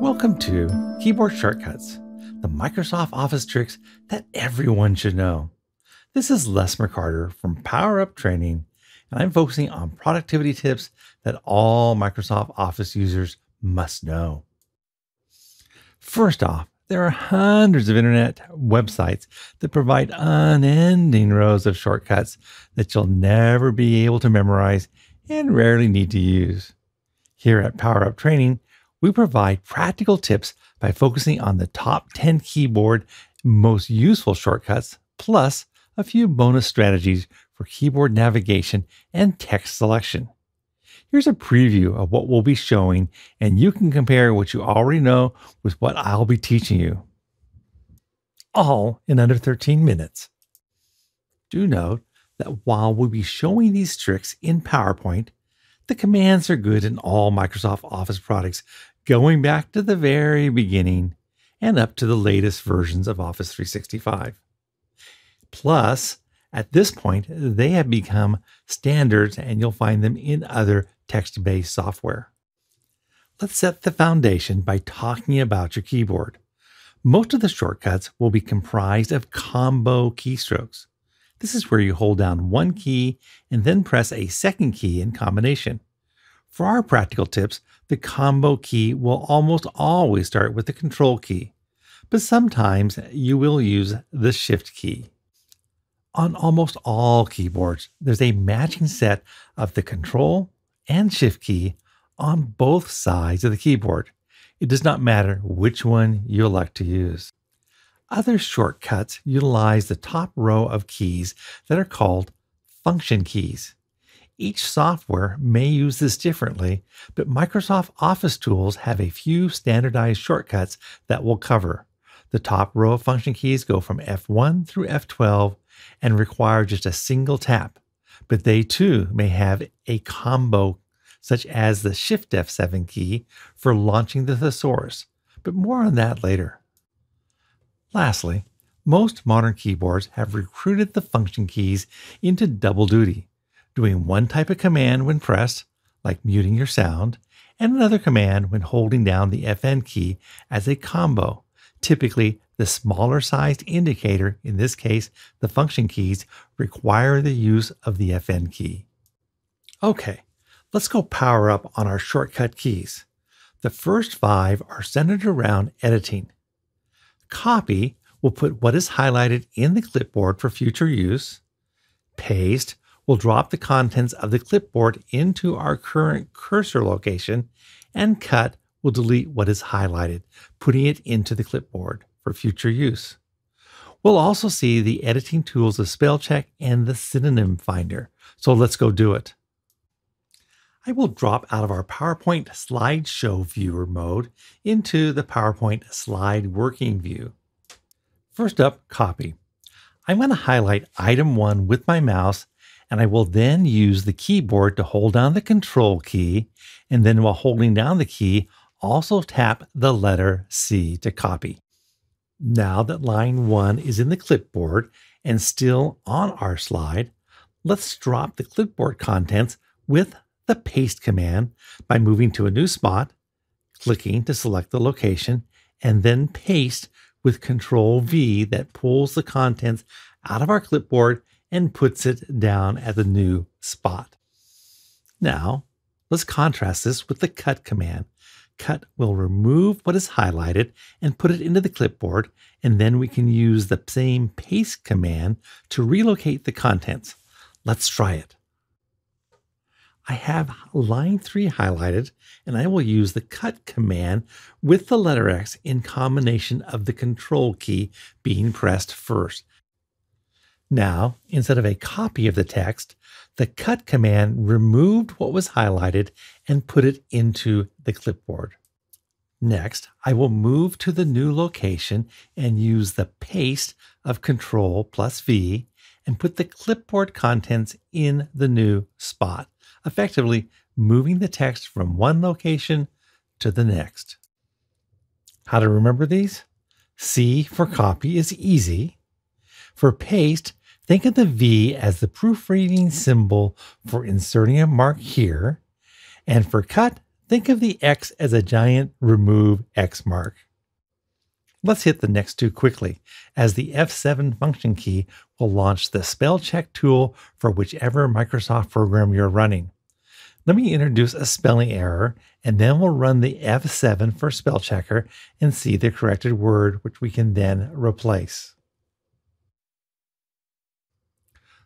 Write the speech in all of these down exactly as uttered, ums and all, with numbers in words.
Welcome to Keyboard Shortcuts, the Microsoft Office tricks that everyone should know. This is Les McCarter from Power Up Training, and I'm focusing on productivity tips that all Microsoft Office users must know. First off, there are hundreds of internet websites that provide unending rows of shortcuts that you'll never be able to memorize and rarely need to use. Here at Power Up Training, we provide practical tips by focusing on the top ten keyboard most useful shortcuts, plus a few bonus strategies for keyboard navigation and text selection. Here's a preview of what we'll be showing, and you can compare what you already know with what I'll be teaching you, all in under thirteen minutes. Do note that while we'll be showing these tricks in PowerPoint, the commands are good in all Microsoft Office products, going back to the very beginning and up to the latest versions of Office three sixty-five. Plus, at this point, they have become standards and you'll find them in other text-based software. Let's set the foundation by talking about your keyboard. Most of the shortcuts will be comprised of combo keystrokes. This is where you hold down one key and then press a second key in combination. For our practical tips, the combo key will almost always start with the control key, but sometimes you will use the shift key. On almost all keyboards, there's a matching set of the control and shift key on both sides of the keyboard. It does not matter which one you elect to use. Other shortcuts utilize the top row of keys that are called function keys. Each software may use this differently, but Microsoft Office tools have a few standardized shortcuts that we'll cover. The top row of function keys go from F one through F twelve and require just a single tap, but they too may have a combo such as the Shift F seven key for launching the thesaurus, but more on that later. Lastly, most modern keyboards have recruited the function keys into double duty, doing one type of command when pressed, like muting your sound, and another command when holding down the F N key as a combo, typically the smaller sized indicator, in this case, the function keys, require the use of the F N key. Okay, let's go power up on our shortcut keys. The first five are centered around editing. Copy will put what is highlighted in the clipboard for future use. Paste will drop the contents of the clipboard into our current cursor location. And cut will delete what is highlighted, putting it into the clipboard for future use. We'll also see the editing tools of spell check and the synonym finder. So let's go do it. I will drop out of our PowerPoint slideshow viewer mode into the PowerPoint slide working view. First up, copy. I'm going to highlight item one with my mouse, and I will then use the keyboard to hold down the control key, and then while holding down the key, also tap the letter C to copy. Now that line one is in the clipboard and still on our slide, let's drop the clipboard contents with the paste command by moving to a new spot, clicking to select the location, and then paste with Control V that pulls the contents out of our clipboard and puts it down at the new spot. Now, let's contrast this with the cut command. Cut will remove what is highlighted and put it into the clipboard, and then we can use the same paste command to relocate the contents. Let's try it. I have line three highlighted, and I will use the cut command with the letter X in combination of the control key being pressed first. Now, instead of a copy of the text, the cut command removed what was highlighted and put it into the clipboard. Next, I will move to the new location and use the paste of control plus V and put the clipboard contents in the new spot, effectively moving the text from one location to the next. How to remember these? C for copy is easy. For paste, think of the V as the proofreading symbol for inserting a mark here. And for cut, Think of the X as a giant remove X mark. Let's hit the next two quickly, as the F seven function key will launch the spell check tool for whichever Microsoft program you're running. Let me introduce a spelling error, and then we'll run the F seven for spell checker and see the corrected word, which we can then replace.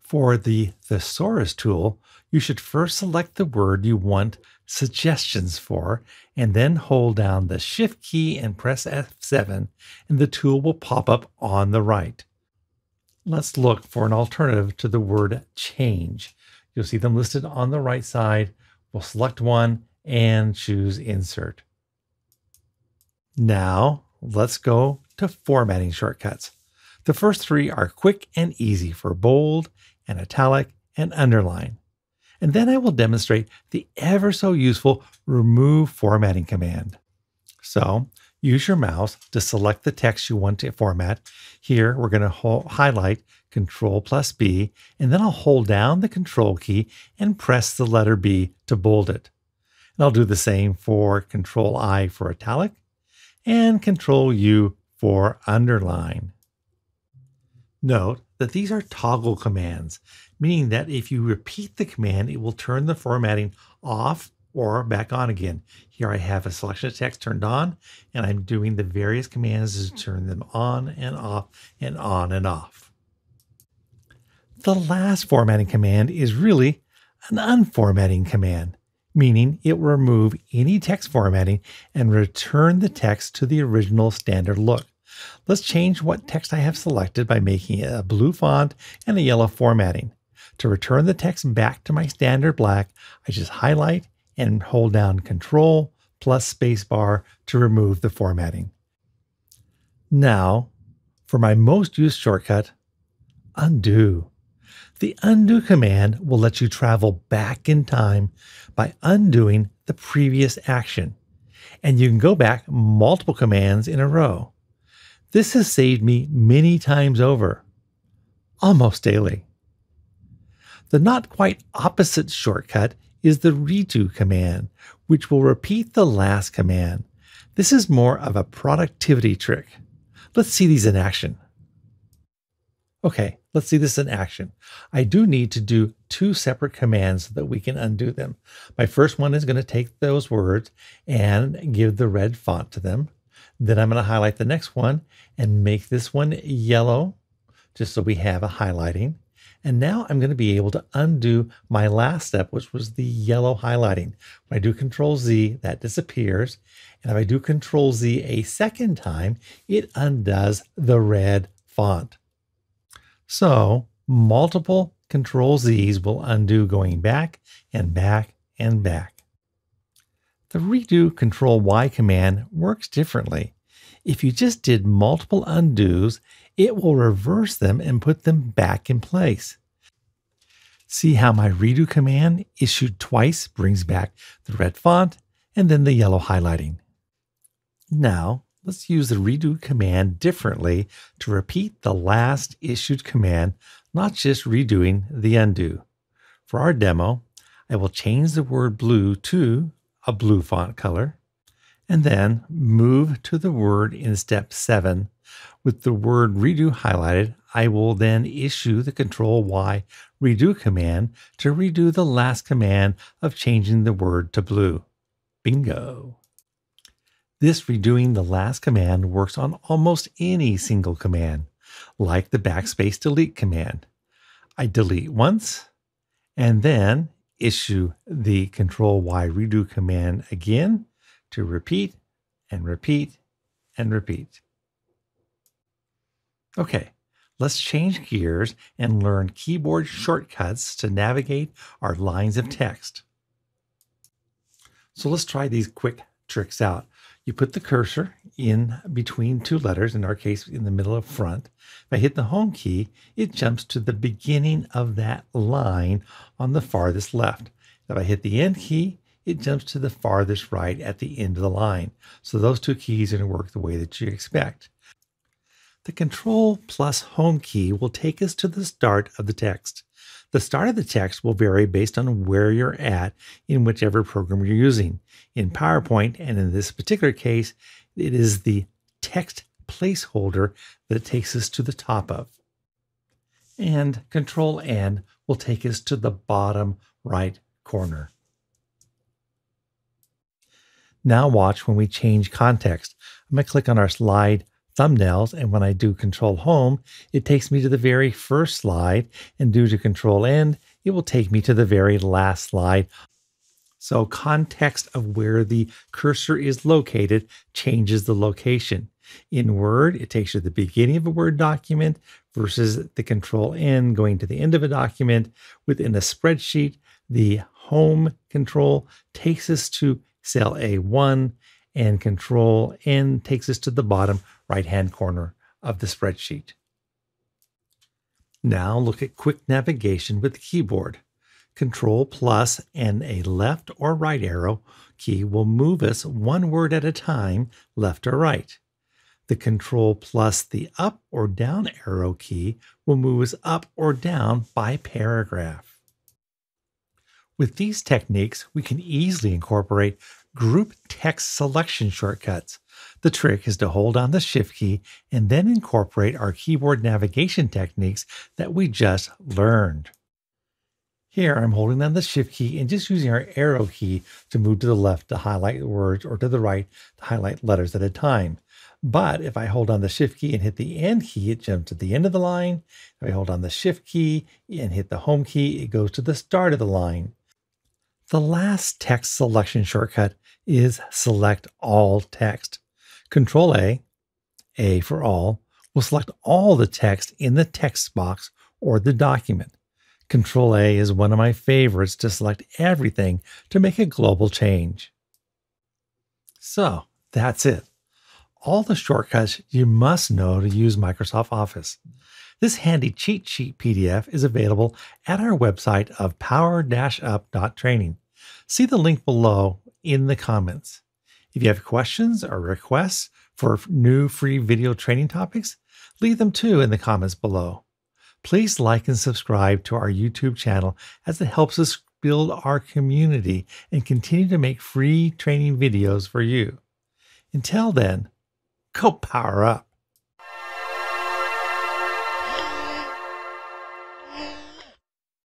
For the thesaurus tool, you should first select the word you want suggestions for, and then hold down the Shift key and press F seven, and the tool will pop up on the right. Let's look for an alternative to the word change. You'll see them listed on the right side. We'll select one and choose Insert. Now, let's go to formatting shortcuts. The first three are quick and easy for bold and italic and underline. And then I will demonstrate the ever so useful remove formatting command. So use your mouse to select the text you want to format. Here we're going to highlight Control plus B, and then I'll hold down the Control key and press the letter B to bold it. And I'll do the same for Control I for italic and Control U for underline. Note that these are toggle commands, meaning that if you repeat the command, it will turn the formatting off or back on again. Here I have a selection of text turned on, and I'm doing the various commands to turn them on and off and on and off. The last formatting command is really an unformatting command, meaning it will remove any text formatting and return the text to the original standard look. Let's change what text I have selected by making it a blue font and a yellow formatting. To return the text back to my standard black, I just highlight and hold down Control plus spacebar to remove the formatting. Now, for my most used shortcut, undo. The undo command will let you travel back in time by undoing the previous action. And you can go back multiple commands in a row. This has saved me many times over, almost daily. The not quite opposite shortcut is the redo command, which will repeat the last command. This is more of a productivity trick. Let's see these in action. Okay, let's see this in action. I do need to do two separate commands so that we can undo them. My first one is going to take those words and give the red font to them. Then I'm going to highlight the next one and make this one yellow, just so we have a highlighting. And now I'm going to be able to undo my last step, which was the yellow highlighting. When I do Control Z, that disappears. And if I do Control Z a second time, it undoes the red font. So multiple Control Z's will undo going back and back and back. The redo Control Y command works differently. If you just did multiple undos, it will reverse them and put them back in place. See how my redo command issued twice brings back the red font and then the yellow highlighting. Now, let's use the redo command differently to repeat the last issued command, not just redoing the undo. For our demo, I will change the word blue to a blue font color, and then move to the word in step seven. With the word redo highlighted, I will then issue the Control Y redo command to redo the last command of changing the word to blue. Bingo! This redoing the last command works on almost any single command, like the backspace delete command. I delete once, and then issue the Control Y redo command again to repeat and repeat and repeat. Okay, let's change gears and learn keyboard shortcuts to navigate our lines of text. So let's try these quick tricks out. You put the cursor in between two letters, in our case in the middle of front. If I hit the home key, it jumps to the beginning of that line on the farthest left. If I hit the end key, it jumps to the farthest right at the end of the line. So those two keys are going to work the way that you expect. The Control plus home key will take us to the start of the text. The start of the text will vary based on where you're at in whichever program you're using. In PowerPoint, and in this particular case, it is the text placeholder that takes us to the top of. And Control N will take us to the bottom right corner. Now watch when we change context. I'm going to click on our slide thumbnails, and when I do Control Home, it takes me to the very first slide, and due to Control End, it will take me to the very last slide. So context of where the cursor is located changes the location. In Word, it takes you to the beginning of a Word document versus the Control N going to the end of a document. Within a spreadsheet, the Home control takes us to cell A one, and Control N takes us to the bottom right-hand corner of the spreadsheet. Now look at quick navigation with the keyboard. Control plus and a left or right arrow key will move us one word at a time, left or right. The Control plus the up or down arrow key will move us up or down by paragraph. With these techniques, we can easily incorporate group text selection shortcuts. The trick is to hold on the Shift key and then incorporate our keyboard navigation techniques that we just learned. Here, I'm holding down the Shift key and just using our arrow key to move to the left to highlight words or to the right to highlight letters at a time. But if I hold on the Shift key and hit the End key, it jumps to the end of the line. If I hold on the Shift key and hit the Home key, it goes to the start of the line. The last text selection shortcut is Select All Text. Control A, A for All, will select all the text in the text box or the document. Control A is one of my favorites to select everything to make a global change. So that's it. All the shortcuts you must know to use Microsoft Office. This handy cheat sheet P D F is available at our website of power up training. See the link below in the comments. If you have questions or requests for new free video training topics, leave them too in the comments below. Please like and subscribe to our YouTube channel as it helps us build our community and continue to make free training videos for you. Until then, go power up.